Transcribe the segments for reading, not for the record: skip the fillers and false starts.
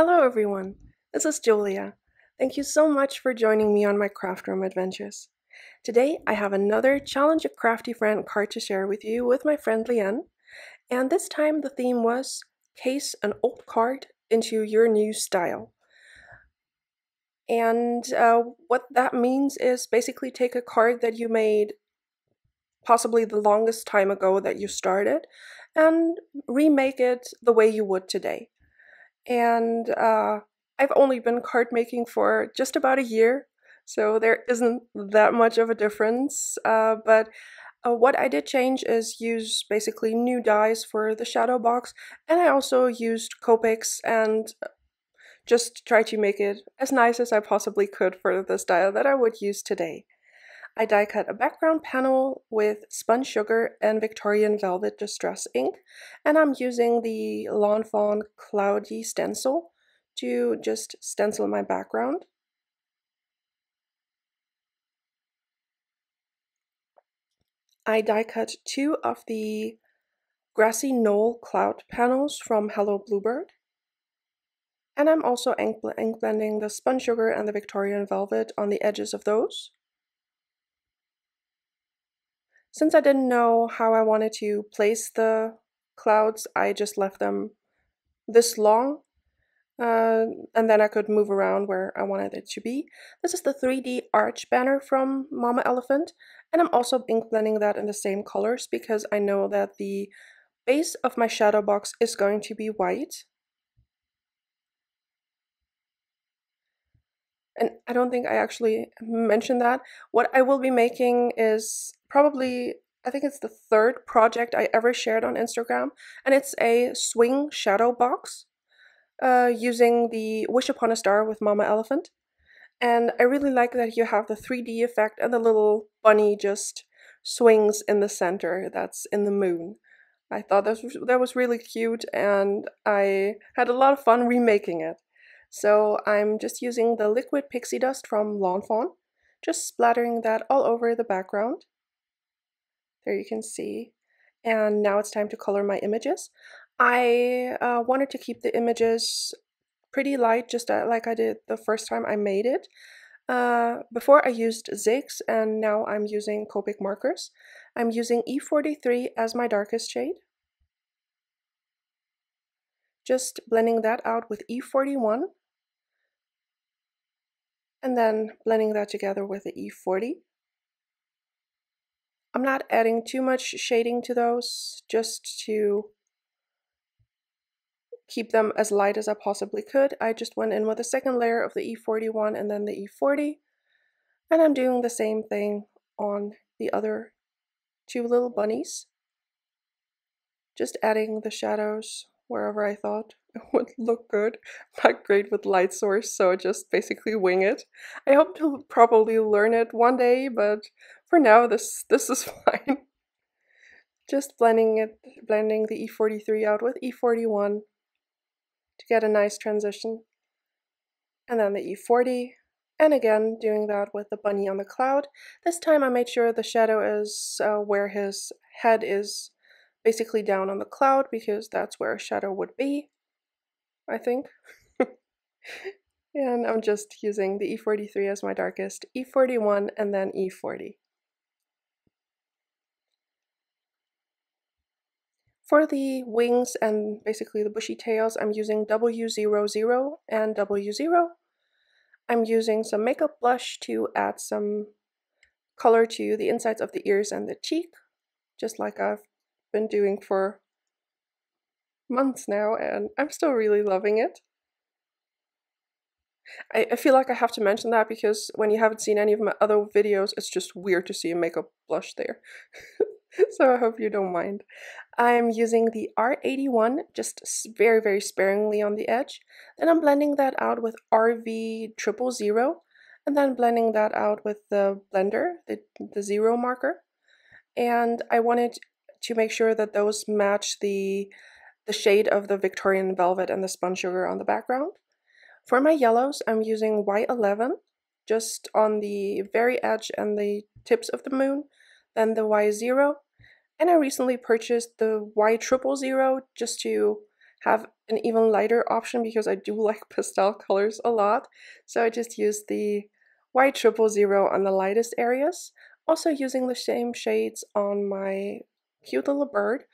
Hello everyone, this is Julia. Thank you so much for joining me on my craft room adventures. Today I have another Challenge a Crafty Friend card to share with you with my friend Lien, and this time the theme was Case an Old Card into Your New Style. And what that means is basically take a card that you made possibly the longest time ago that you started and remake it the way you would today. And I've only been card making for just about a year, so there isn't that much of a difference. But what I did change is use basically new dies for the shadow box, and I also used Copics and just tried to make it as nice as I possibly could for the style that I would use today. I die cut a background panel with Spun Sugar and Victorian Velvet Distress ink, and I'm using the Lawn Fawn Cloudy Stencil to just stencil my background. I die cut two of the Grassy Knoll cloud panels from Hello Bluebird, and I'm also ink blending the Spun Sugar and the Victorian Velvet on the edges of those. Since I didn't know how I wanted to place the clouds, I just left them this long, and then I could move around where I wanted it to be. This is the 3D arch banner from Mama Elephant, and I'm also ink blending that in the same colors because I know that the base of my shadow box is going to be white. And I don't think I actually mentioned that. What I will be making is probably, I think it's the third project I ever shared on Instagram, and it's a swing shadow box using the Wish Upon a Star with Mama Elephant. And I really like that you have the 3D effect and the little bunny just swings in the center that's in the moon. I thought that was really cute, and I had a lot of fun remaking it. So I'm just using the liquid pixie dust from Lawn Fawn, just splattering that all over the background. There you can see. And now it's time to color my images. I wanted to keep the images pretty light, just like I did the first time I made it. Before I used Zigs, and now I'm using Copic Markers. I'm using E43 as my darkest shade. Just blending that out with E41, and then blending that together with the E40. I'm not adding too much shading to those, just to keep them as light as I possibly could. I just went in with a second layer of the E41 and then the E40, and I'm doing the same thing on the other two little bunnies, just adding the shadows wherever I thought it would look good. Not great with light source, so just basically wing it. I hope to probably learn it one day, but for now this is fine. Just blending the E43 out with E41 to get a nice transition. And then the E40, and again doing that with the bunny on the cloud. This time I made sure the shadow is where his head is, basically down on the cloud, because that's where a shadow would be, I think. And I'm just using the E43 as my darkest, E41 and then E40. For the wings and basically the bushy tails, I'm using W00 and W0. I'm using some makeup blush to add some color to the insides of the ears and the cheek, just like I've been doing for months now, and I'm still really loving it. I feel like I have to mention that because when you haven't seen any of my other videos, it's just weird to see a makeup blush there. So I hope you don't mind. I'm using the R81 just very, very sparingly on the edge, and I'm blending that out with RV000, and then blending that out with the blender, the zero marker. And I wanted to make sure that those match the shade of the Victorian Velvet and the Spun Sugar on the background. For my yellows, I'm using Y11, just on the very edge and the tips of the moon, then the Y0, and I recently purchased the Y000 just to have an even lighter option because I do like pastel colors a lot. So I just used the white 000 on the lightest areas, also using the same shades on my cute little bird.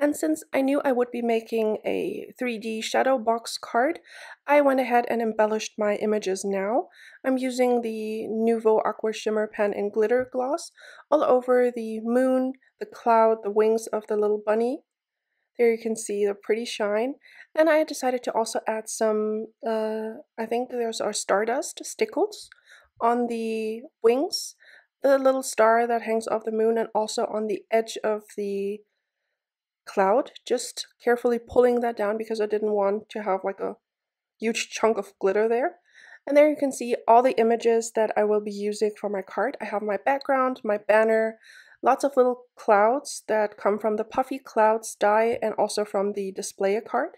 And since I knew I would be making a 3D shadow box card, I went ahead and embellished my images now. I'm using the Nuvo Aqua Shimmer Pen in Glitter Gloss all over the moon, the cloud, the wings of the little bunny. There you can see the pretty shine. And I decided to also add some, I think those are Stardust stickles on the wings, the little star that hangs off the moon, and also on the edge of the cloud, just carefully pulling that down because I didn't want to have like a huge chunk of glitter there. And there you can see all the images that I will be using for my card. I have my background, my banner, lots of little clouds that come from the puffy clouds die and also from the displayer card.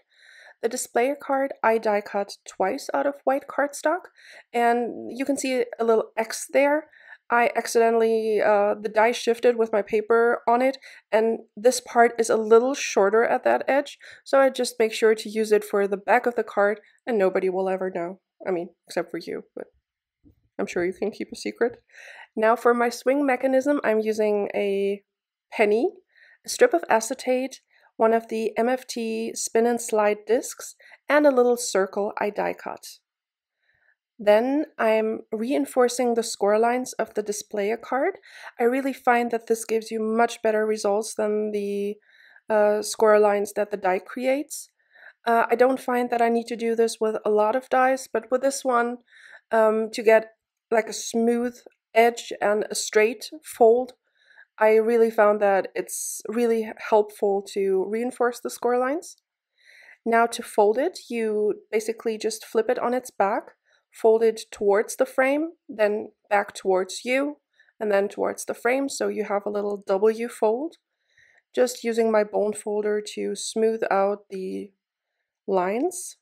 The displayer card I die cut twice out of white cardstock, and you can see a little X there. I accidentally, the die shifted with my paper on it, and this part is a little shorter at that edge, so I just make sure to use it for the back of the card and nobody will ever know. I mean, except for you, but I'm sure you can keep a secret. Now for my swing mechanism, I'm using a penny, a strip of acetate, one of the MFT spin and slide discs, and a little circle I die cut. Then I'm reinforcing the score lines of the displayer card. I really find that this gives you much better results than the score lines that the die creates. I don't find that I need to do this with a lot of dies, but with this one, to get like a smooth edge and a straight fold, I really found that it's really helpful to reinforce the score lines. Now to fold it, you basically just flip it on its back, fold it towards the frame, then back towards you, and then towards the frame, so you have a little W fold. Just using my bone folder to smooth out the lines.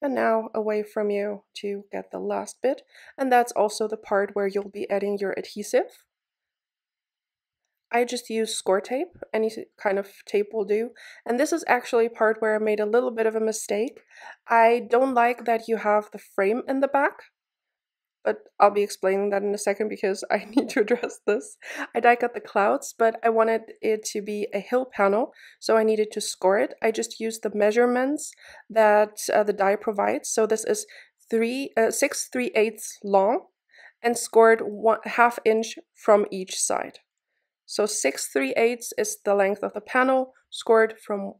And now away from you to get the last bit, and that's also the part where you'll be adding your adhesive. I just use score tape, any kind of tape will do, and this is actually part where I made a little bit of a mistake. I don't like that you have the frame in the back, but I'll be explaining that in a second because I need to address this. I die cut the clouds, but I wanted it to be a hill panel, so I needed to score it. I just used the measurements that the die provides, so this is 6 3/8 long and scored 1/2 inch from each side. So 6 3/8 is the length of the panel, scored from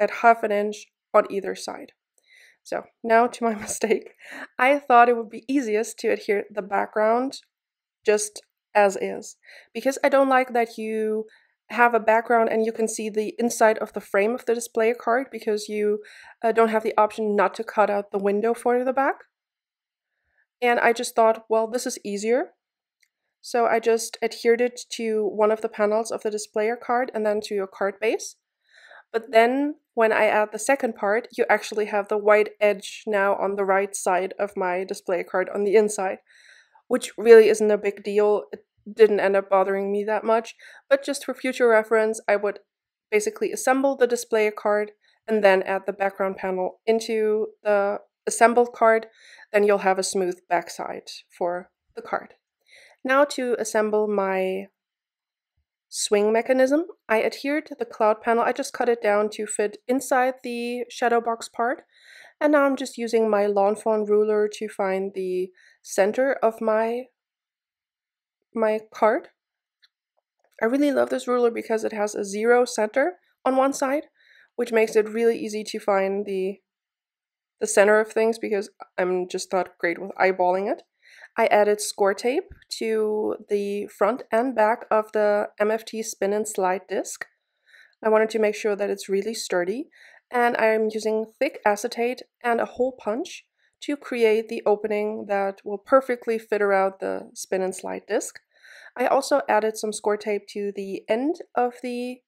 at 1/2 inch on either side. So now to my mistake. I thought it would be easiest to adhere the background just as is, because I don't like that you have a background and you can see the inside of the frame of the display card because you don't have the option not to cut out the window for the back. And I just thought, well, this is easier. So I just adhered it to one of the panels of the displayer card and then to your card base. But then when I add the second part, you actually have the white edge now on the right side of my display card on the inside, which really isn't a big deal. It didn't end up bothering me that much. But just for future reference, I would basically assemble the display card and then add the background panel into the assembled card. Then you'll have a smooth backside for the card. Now to assemble my swing mechanism, I adhered the cloud panel. I just cut it down to fit inside the shadow box part. And now I'm just using my Lawn Fawn ruler to find the center of my card. I really love this ruler because it has a 0 center on one side, which makes it really easy to find the center of things because I'm just not great with eyeballing it. I added score tape to the front and back of the MFT spin and slide disc. I wanted to make sure that it's really sturdy, and I'm using thick acetate and a hole punch to create the opening that will perfectly fit around the spin and slide disc. I also added some score tape to the end of the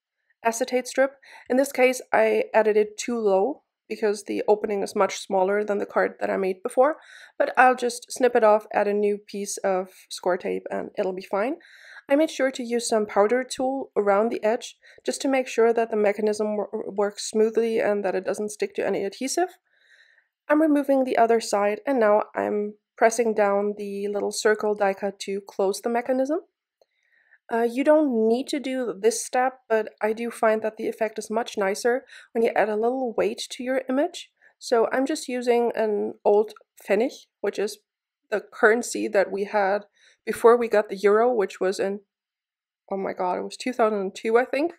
acetate strip. In this case, I added it too low, because the opening is much smaller than the card that I made before, but I'll just snip it off, add a new piece of score tape, and it'll be fine. I made sure to use some powder tool around the edge just to make sure that the mechanism works smoothly and that it doesn't stick to any adhesive. I'm removing the other side and now I'm pressing down the little circle die cut to close the mechanism. You don't need to do this step, but I do find that the effect is much nicer when you add a little weight to your image. So I'm just using an old Pfennig, which is the currency that we had before we got the euro, which was in, oh my god, it was 2002, I think.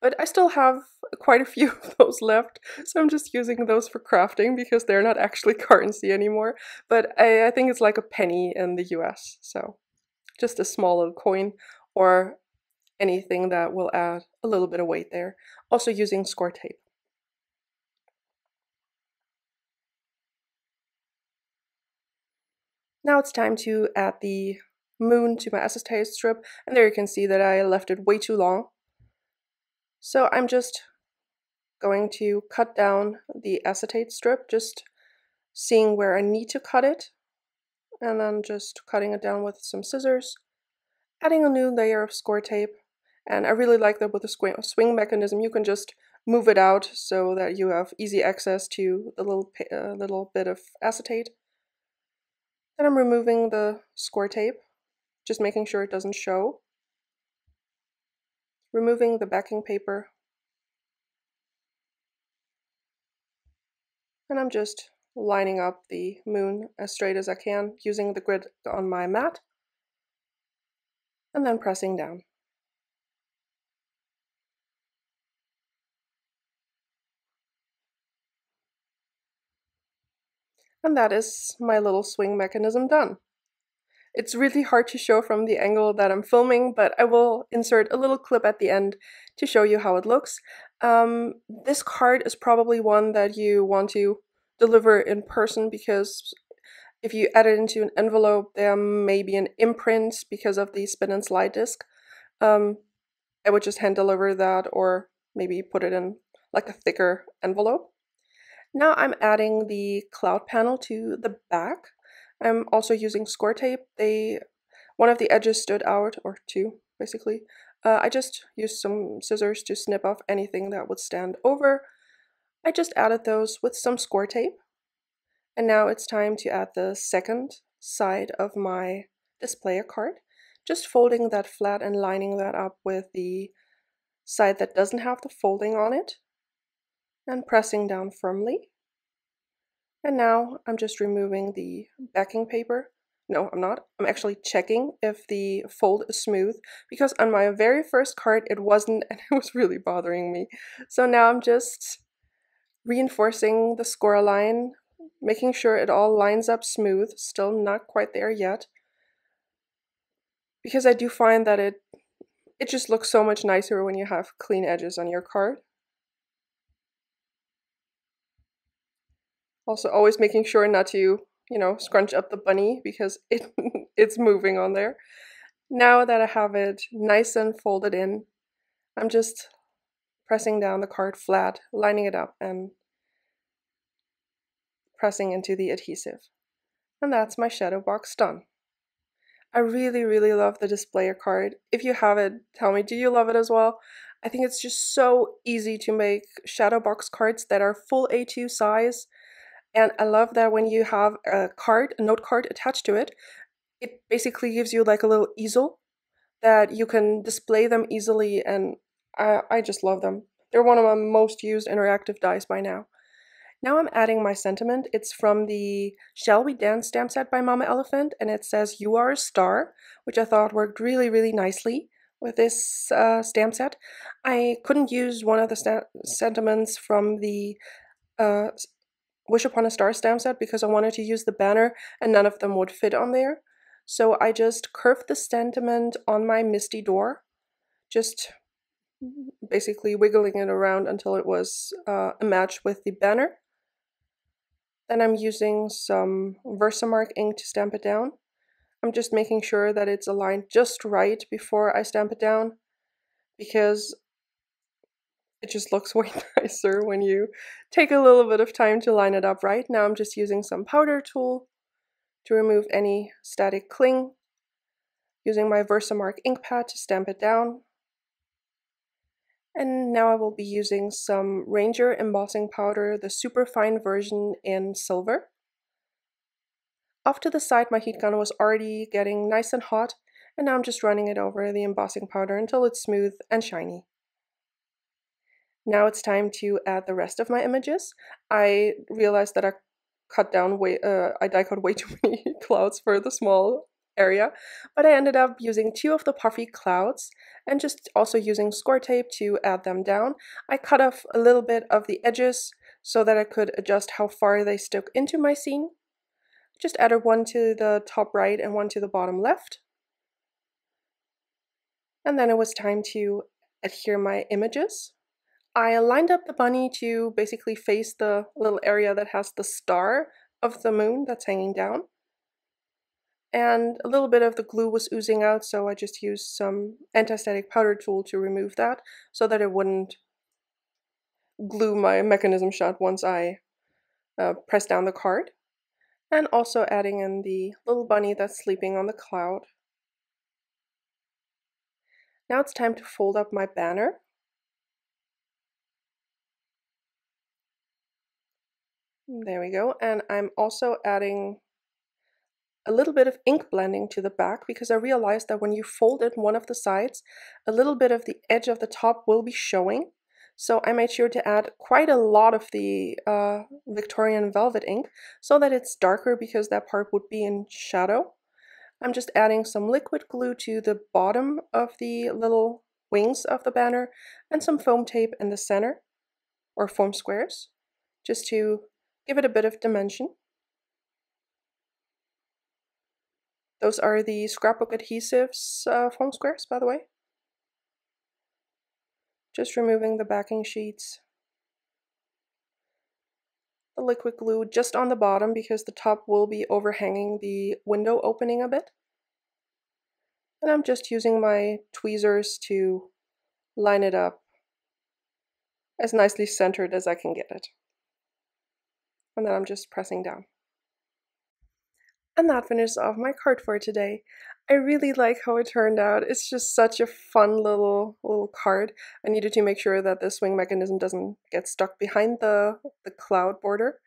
But I still have quite a few of those left, so I'm just using those for crafting because they're not actually currency anymore. But I think it's like a penny in the US, so just a small little coin or anything that will add a little bit of weight there. Also using score tape. Now it's time to add the moon to my acetate strip, and there you can see that I left it way too long. So I'm just going to cut down the acetate strip, just seeing where I need to cut it, and then just cutting it down with some scissors, adding a new layer of score tape. And I really like that with the swing mechanism, you can just move it out so that you have easy access to the little bit of acetate. Then I'm removing the score tape, just making sure it doesn't show. Removing the backing paper. And I'm just lining up the moon as straight as I can, using the grid on my mat. And then pressing down. And that is my little swing mechanism done. It's really hard to show from the angle that I'm filming, but I will insert a little clip at the end to show you how it looks. This card is probably one that you want to deliver in person, because if you add it into an envelope, there may be an imprint because of the spin and slide disc. I would just hand deliver that, or maybe put it in like a thicker envelope. Now I'm adding the cloud panel to the back. I'm also using score tape. One of the edges stood out, or two, basically. I just used some scissors to snip off anything that would stand over. I just added those with some score tape. And now it's time to add the second side of my displayer card. Just folding that flat and lining that up with the side that doesn't have the folding on it. And pressing down firmly. And now I'm just removing the backing paper. No, I'm not. I'm actually checking if the fold is smooth, because on my very first card it wasn't, and it was really bothering me. So now I'm just reinforcing the score line, making sure it all lines up smooth. Still not quite there yet, because I do find that it just looks so much nicer when you have clean edges on your card. Also always making sure not to, scrunch up the bunny, because it's moving on there. Now that I have it nice and folded in, I'm just pressing down the card flat, lining it up, and pressing into the adhesive. And that's my shadow box done. I really, really love the displayer card. If you have it, tell me, do you love it as well? I think it's just so easy to make shadow box cards that are full A2 size. And I love that when you have a note card attached to it, it basically gives you like a little easel that you can display them easily, and I just love them. They're one of my most used interactive dies by now. Now I'm adding my sentiment. It's from the Shall We Dance stamp set by Mama Elephant, and it says, "You are a star," which I thought worked really, really nicely with this stamp set. I couldn't use one of the sentiments from the Wish Upon a Star stamp set because I wanted to use the banner and none of them would fit on there. So I just curved the sentiment on my Misti door, just basically wiggling it around until it was a match with the banner. Then I'm using some Versamark ink to stamp it down. I'm just making sure that it's aligned just right before I stamp it down, because it just looks way nicer when you take a little bit of time to line it up right. Now I'm just using some powder tool to remove any static cling. using my Versamark ink pad to stamp it down. And now I will be using some Ranger embossing powder, the super fine version in silver. Off to the side, my heat gun was already getting nice and hot, and now I'm just running it over the embossing powder until it's smooth and shiny. Now it's time to add the rest of my images. I realized that I die cut way too many clouds for the small area, but I ended up using two of the puffy clouds and just also using score tape to add them down. I cut off a little bit of the edges so that I could adjust how far they stuck into my scene. Just added one to the top right and one to the bottom left. And then it was time to adhere my images. I lined up the bunny to basically face the little area that has the star of the moon that's hanging down. And a little bit of the glue was oozing out, so I just used some anti-static powder tool to remove that so that it wouldn't glue my mechanism shut once I press down the card. And also adding in the little bunny that's sleeping on the cloud. Now it's time to fold up my banner. There we go, and I'm also adding a little bit of ink blending to the back because I realized that when you fold it one of the sides, a little bit of the edge of the top will be showing. So I made sure to add quite a lot of the Victorian Velvet ink so that it's darker because that part would be in shadow. I'm just adding some liquid glue to the bottom of the little wings of the banner and some foam tape in the center, or foam squares, just to give it a bit of dimension. Those are the scrapbook adhesives foam squares, by the way. Just removing the backing sheets. The liquid glue just on the bottom because the top will be overhanging the window opening a bit. And I'm just using my tweezers to line it up as nicely centered as I can get it. And then I'm just pressing down. And that finishes off my card for today. I really like how it turned out. It's just such a fun little card. I needed to make sure that the swing mechanism doesn't get stuck behind the cloud border.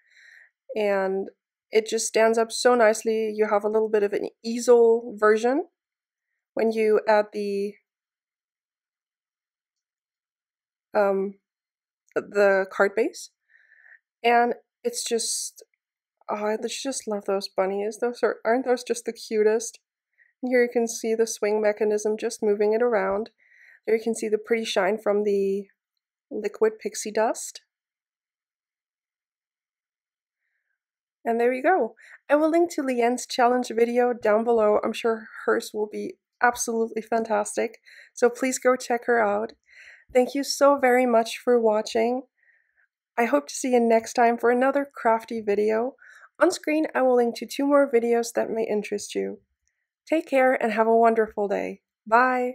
And it just stands up so nicely. You have a little bit of an easel version when you add the card base. And it's just... oh, I just love those bunnies. Aren't those just the cutest? And here you can see the swing mechanism, just moving it around. There you can see the pretty shine from the liquid pixie dust. And there you go. I will link to Lien's challenge video down below. I'm sure hers will be absolutely fantastic. So please go check her out. Thank you so very much for watching. I hope to see you next time for another crafty video. On screen, I will link to 2 more videos that may interest you. Take care and have a wonderful day. Bye!